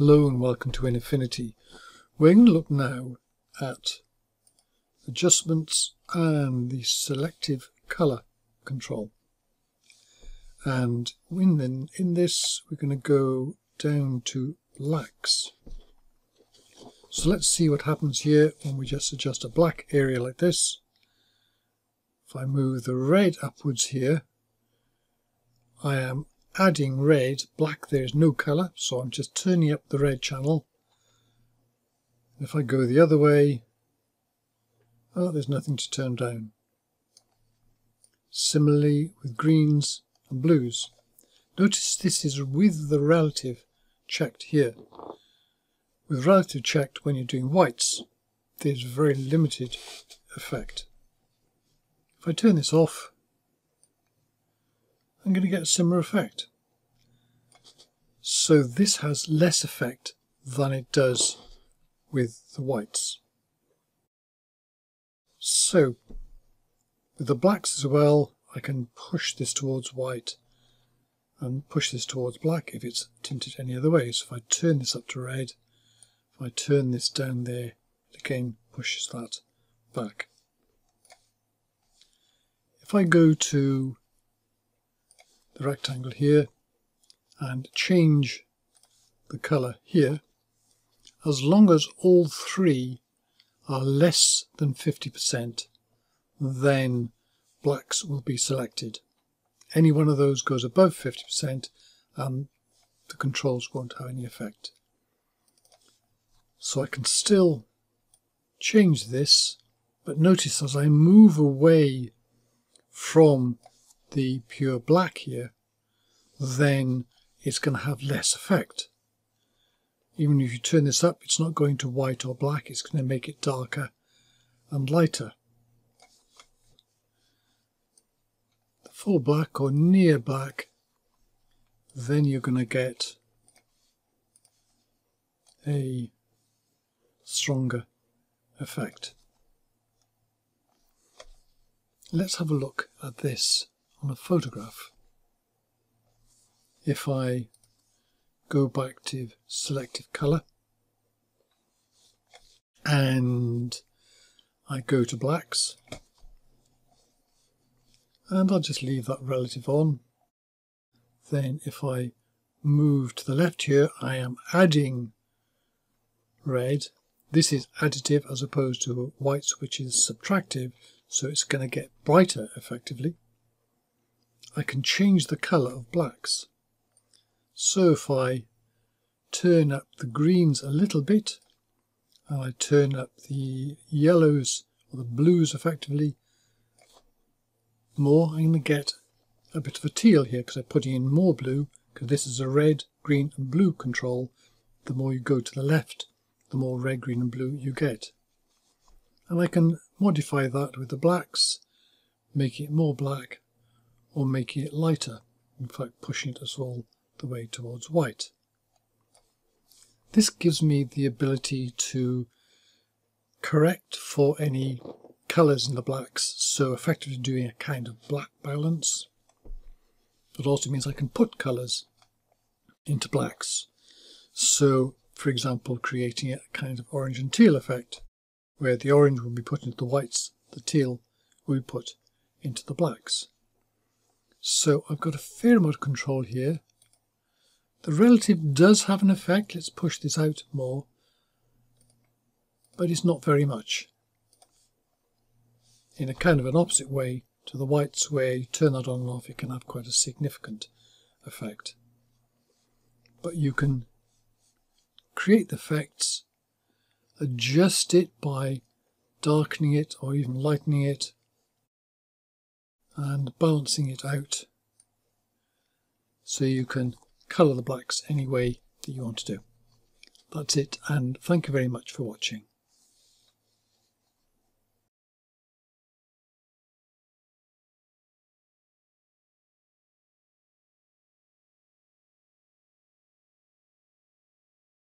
Hello and welcome to Affinity. We're going to look now at adjustments and the selective colour control. And in this we're going to go down to blacks. So let's see what happens here when we just adjust a black area like this. If I move the red upwards here, I am adding red. Black, there is no colour, so I'm just turning up the red channel. If I go the other way, oh, there's nothing to turn down. Similarly with greens and blues. Notice this is with the relative checked here. With relative checked, when you're doing whites, there's very limited effect. If I turn this off, I'm going to get a similar effect. So this has less effect than it does with the whites. So with the blacks as well, I can push this towards white and push this towards black if it's tinted any other way. So if I turn this up to red, if I turn this down there, it again pushes that back. If I go to the rectangle here and change the colour here, as long as all three are less than 50%, then blacks will be selected. Any one of those goes above 50% and the controls won't have any effect. So I can still change this, but notice as I move away from the pure black here, then it's going to have less effect. Even if you turn this up, it's not going to white or black, it's going to make it darker and lighter. The full black or near black, then you're going to get a stronger effect. Let's have a look at this on a photograph. If I go back to selective colour and I go to blacks, and I'll just leave that relative on. Then if I move to the left here, I am adding red. This is additive as opposed to whites, which is subtractive, so it's going to get brighter effectively. I can change the colour of blacks. So if I turn up the greens a little bit, and I turn up the yellows, or the blues effectively, more, I'm going to get a bit of a teal here, because I'm putting in more blue, because this is a red, green and blue control. The more you go to the left, the more red, green and blue you get. And I can modify that with the blacks, making it more black, or making it lighter, in fact pushing it all the way towards white. This gives me the ability to correct for any colours in the blacks, so effectively doing a kind of black balance. It also means I can put colours into blacks, so for example creating a kind of orange and teal effect, where the orange will be put into the whites, the teal will be put into the blacks. So I've got a fair amount of control here. The relative does have an effect. Let's push this out more. But it's not very much. In a kind of an opposite way to the whites, where you turn that on and off, it can have quite a significant effect. But you can create the effects, adjust it by darkening it or even lightening it, and balancing it out, so you can colour the blacks any way that you want to do. That's it, and thank you very much for watching.